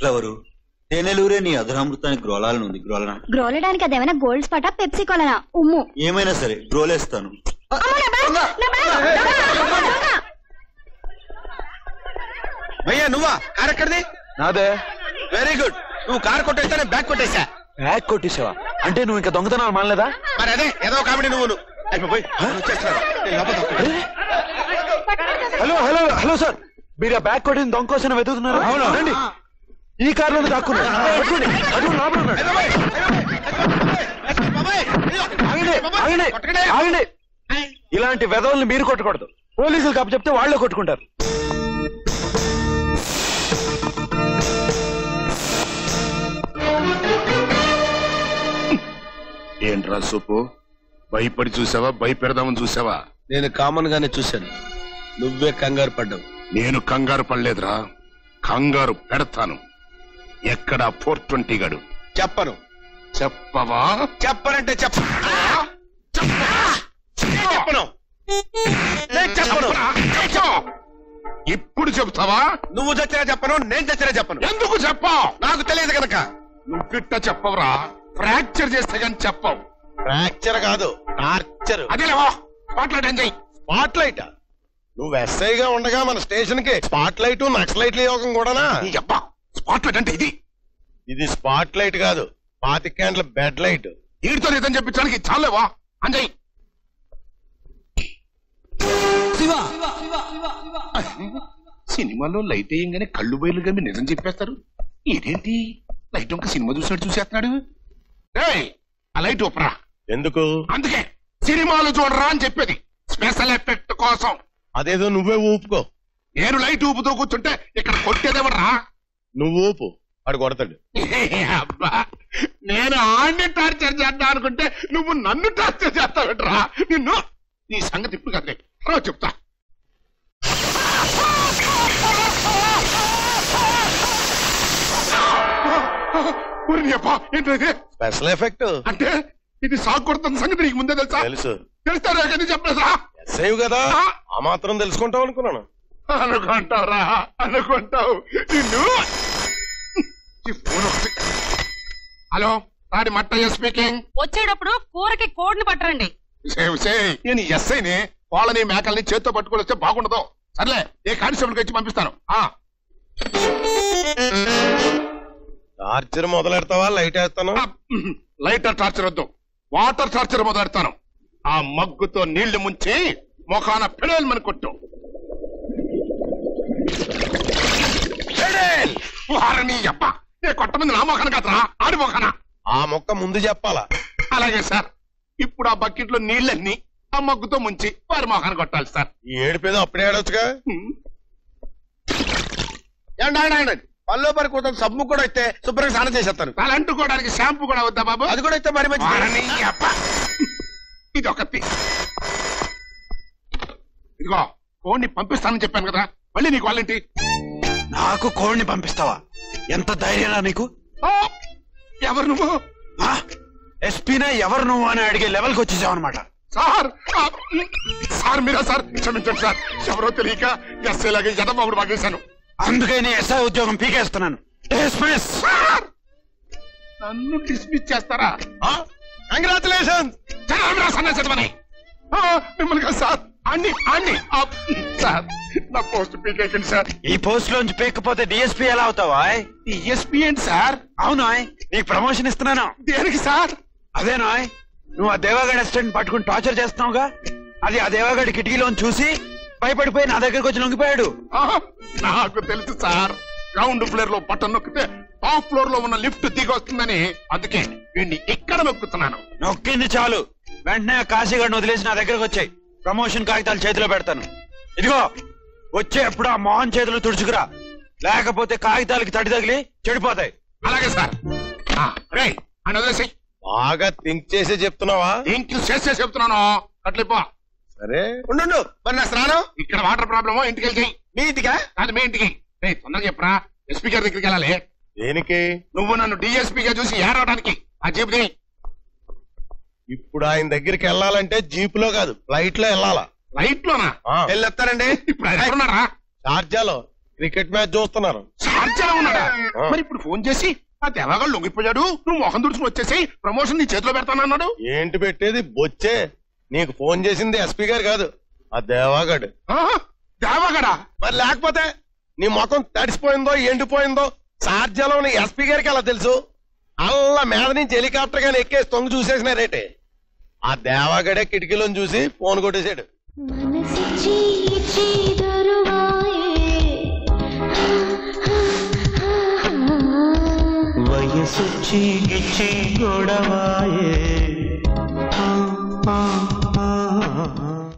Flower తేనెలూరే నీ అధరామృతాని గ్రోలాలను ఉంది గ్రోలనా గ్రోలడానికి అదేమైనా గోల్డ్ స్పాట్ ఆ పెప్సీ కోలానా ఉమ్ము ఏమైనా సరే గ్రోలేస్తాను అమ్మ నా బాస్ నా బాస్ భయ్యా నువ్వా కార్ ఎక్కడిది నాదే వెరీ గుడ్ నువ్వు కార్ కొట్టేస్తానే బ్యాక్ కొట్టేశా బ్యాక్ కొట్టేశావా అంటే నువ్వు ఇంకా దొంగతనాలు మానలేదా మరి అదే ఏదో కామెడీ నువ్వును అయిపో పోయి వచ్చేస్తాను హలో హలో హలో సార్ మీరు ఆ బ్యాక్ కొట్టిన దొంగ కోసం వెతుకుతున్నారు అవును రండి ఈ కార్ లోనే దాక్కున్నాడు పట్టుకోండి అది లోపల ఉన్నాడు ఆగండి ఆగండి ఆగండి ఇలాంటి వెధవల్ని మీరు కొట్టకూడదు పోలీసులు కప్పు చెప్తే వాళ్ళే కొట్టుకుంటారు ఏంట్రా సూపు భయపడి చూసావా భయపెడదామని చూసావా నేను కామన్ గానే చూశాను నువ్వే కంగారు పడ్డావు నేను కంగారు పడలేదురా కంగారు పెడతాను ఎక్కడ 420 గడు చెప్పను చెప్పవా చెప్పనంటే చెప్పను ఇప్పుడు చెప్తావా నువ్వు చచ్చినా చెప్పను నేను చచ్చినా చెప్పను ఎందుకు చెప్పావు నాకు తెలియదు కనుక నువ్వు గిట్ట చెప్పవురా ఫ్రాక్చర్ చేస్తే కానీ చెప్పవు ఫ్రాక్చర్ కాదు టార్చర్ అదేలేవా spotlight enjoy spotlight నువ్వు ఎస్ఐగా ఉండగా మన స్టేషన్ కి స్పాట్ లైట్ నక్సలైట్ల యోగం కూడానా చెప్పా స్పాట్ లైట్ అంటే ఇది ఇది స్పాట్ లైట్ కాదు 25 గంటల బెడ్ లైట్ వీటితో నిజం చెప్పించడానికి చాలేవా అంజయ్ శివ సినిమాలో లైట్ వేయంగానే కళ్ళు బయలు గమ్మి నిజం చెప్పేస్తారు ఇదేంటి లైట్ ఒక సినిమా చూసినట్టు చూసేస్తున్నాడు ఆ లైట్ ఒప్పరా ఎందుకు అందుకే సినిమాలు చూడరా అని చెప్పేది స్పెషల్ ఎఫెక్ట్ కోసం అదేదో నువ్వే ఊపుకో నేను లైట్ ఊపుతో కూర్చుంటే ఇక్కడ కొట్టేదేవరా నువ్వు ఊపు అడు కొడతాడు అబ్బా నేను ఆడిని టార్చర్ చేద్దాం అనుకుంటే నువ్వు నన్ను టార్చర్ చేస్తావుట్రా నిన్ను నీ సంగతి ఇప్పుడు కదే చెప్తా స్పెషల్ ఎఫెక్ట్ అంటే ఇది సాగు కొడుతున్న సంగతి నీకు ముందే తెలుసా తెలుసు తెలుస్తారా కానీ చెప్పలేసా సేవ్ కదా ఆ మాత్రం తెలుసుకుంటావు అనుకున్నాను అనుకుంటావురా అనుకుంటావు నిన్ను హలో రాడి మట్టయ్య స్పీకింగ్ వచ్చేటప్పుడు కూరకి కోడ్ని పట్టరండి నేను ఎస్ఐని వాళ్ళని మేకల్ని చేత్తో పట్టుకొని వస్తే బాగుండదు సర్లే ఏ కానిస్టేబుల్కి వచ్చి పంపిస్తాను టార్చర్ మొదలెడతావా లైట్ వేస్తాను లైటర్ టార్చర్ వద్దు వాటర్ టార్చర్ మొదలెడతాను ఆ మగ్గుతో నీళ్లు ముంచి మొఖాన పెడేల్ మన కొట్టు కొట్టమంది నా మొఖాన కదరా ఆడి మొఖాన ఆ మొక్క ముందు చెప్పాలా అలాగే సార్ ఇప్పుడు ఆ బకెట్ లో నీళ్ళన్నీ ఆ మగ్గుతో ముంచి వారి మొఖాన కొట్టాలి సార్ ఏడిపేదో అప్పుడే ఏడవచ్చుగా పల్లో పరి కూతురు సబ్బు కూడా అయితే శుభ్రంగా స్నానం చేసేస్తాను అలా అంటుకోవడానికి షాంపూ కూడా వద్దా బాబు అది కూడా అయితే మరి మంచి ఇది ఒకటి ఇదిగో కోడిని పంపిస్తానని చెప్పాను కదా మళ్ళీ నీకు వాళ్ళేంటి నాకు కోడిని పంపిస్తావా ఎంత ధైర్యం నీకు ఎవరు నువ్వు ఎస్పీనా ఎవరు నువ్వు అని అడిగే లెవెల్కి వచ్చేసావు అనమాట సార్ సార్ మీరా సార్ క్షమించండి సార్ ఎవరో తెలియక ఎస్ఐ లాగే ఎడబాబుడు పగేశాను అందుకే నేను ఎస్ఐ ఉద్యోగం పీకేస్తున్నాను నన్ను డిస్మిస్ చేస్తారా కంగ్రాచులేషన్స్ మిమ్మల్ని సార్ అన్ని అన్ని సార్ నా పోస్ట్ పీకేకండి సార్ ఈ పోస్ట్ లోంచి పీకపోతే డిఎస్పీ ఎలా అవుతావా డిఎస్పీ ఏంటి సార్ అవునా నీకు ప్రమోషన్ ఇస్తున్నాను దేనికి సార్ అదేనా నువ్వు ఆ దేవాగడ్ అసిస్టెంట్ పట్టుకుని టార్చర్ చేస్తున్నావుగా అది ఆ దేవాగడ్ కిటికీలోంచి చూసి భయపడిపోయి నా దగ్గరకు వచ్చి లొంగిపోయాడు నాకు తెలుసు సార్ గ్రౌండ్ ఫ్లోర్ లో బటన్ నొక్కితే టాప్ ఫ్లోర్ లో ఉన్న లిఫ్ట్ దిగి వస్తుందని అందుకే వీడిని ఇక్కడ నొక్కుతున్నాను నొక్కింది చాలు వెంటనే కాశీగడ్ని వదిలేసి నా దగ్గరకు వచ్చాయి ప్రమోషన్ కాగితాలు చేతిలో పెడతాను ఇదిగో వచ్చే ఎప్పుడు ఆ మోహన్ చేతులు తుడుచుకురా లేకపోతే కాగితాలకి తడి తగిలి చెడిపోతాయి అలాగే సార్ వదిలేసి బాగా థింక్ చేసే చెప్తున్నావా థింక్ చేసే చెప్తున్నాను అట్లయిపో సరే ఉండు మరి నా స్నానం ఇక్కడ వాటర్ ప్రాబ్లమో ఇంటికి వెళ్తే మీ ఇంటికా కాదు మీ ఇంటికి తొందరగా చెప్పరా ఎస్పీ గారి దగ్గరికి వెళ్ళాలి దేనికి నువ్వు నన్ను డిఎస్పీగా చూసి ఏడవడానికి ఆ జీప్ ది ఇప్పుడు ఆయన దగ్గరికి వెళ్ళాలంటే జీప్ లో కాదు ఫ్లైట్ లో వెళ్ళాలా ఫ్లైట్ లోనా వెళ్ళొస్తారండి ఇప్పుడు షార్జాలో క్రికెట్ మ్యాచ్ చూస్తున్నారు. మరి ఇప్పుడు ఫోన్ చేసి ఆ తెలగా లొంగిపోయాడు, నువ్వు మొహం తుడుచుకుని వచ్చేసి ప్రమోషన్ నీ చేతిలో పెడతానన్నాడు. ఏంటి పెట్టేది బొచ్చే, నీకు ఫోన్ చేసింది ఎస్పీ గారు కాదు, ఆ దేవాగడు. దేవాగడా? మరి లేకపోతే నీ మొఖం తడిసిపోయిందో ఎండిపోయిందో సార్జలం ఎస్పీ గారికి అలా తెలుసు. అలా మీద నుంచి హెలికాప్టర్ గాని ఎక్కేసి తొంగి చూసేసినారేటే. ఆ దేవాగడే కిటికీలోని చూసి ఫోన్ కొట్టేశాడు. వయసు గొడవాయే